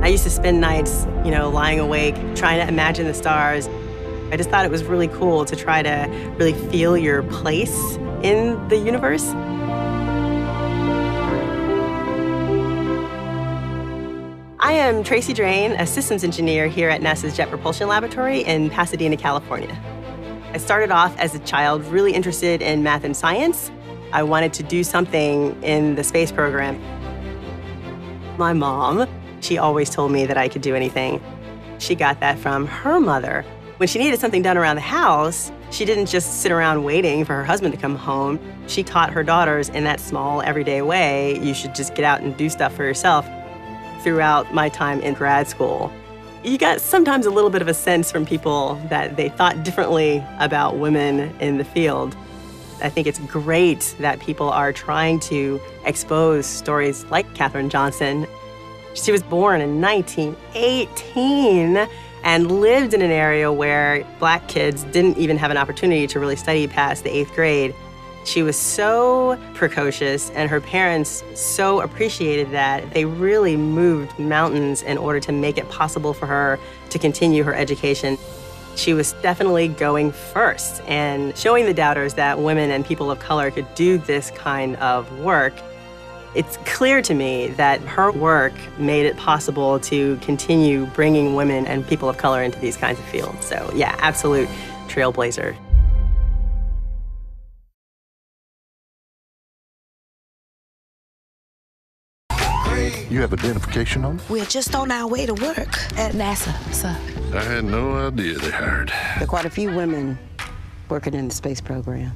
I used to spend nights, you know, lying awake, trying to imagine the stars. I just thought it was really cool to try to really feel your place in the universe. I am Tracy Drain, a systems engineer here at NASA's Jet Propulsion Laboratory in Pasadena, California. I started off as a child really interested in math and science. I wanted to do something in the space program. My mom, she always told me that I could do anything. She got that from her mother. When she needed something done around the house, she didn't just sit around waiting for her husband to come home. She taught her daughters in that small, everyday way, you should just get out and do stuff for yourself. Throughout my time in grad school, you got sometimes a little bit of a sense from people that they thought differently about women in the field. I think it's great that people are trying to expose stories like Katherine Johnson. She was born in 1918 and lived in an area where Black kids didn't even have an opportunity to really study past the 8th grade. She was so precocious, and her parents so appreciated that they really moved mountains in order to make it possible for her to continue her education. She was definitely going first and showing the doubters that women and people of color could do this kind of work. It's clear to me that her work made it possible to continue bringing women and people of color into these kinds of fields. So yeah, absolute trailblazer. You have identification on? We're just on our way to work at NASA, sir. I had no idea they hired. There are quite a few women working in the space program.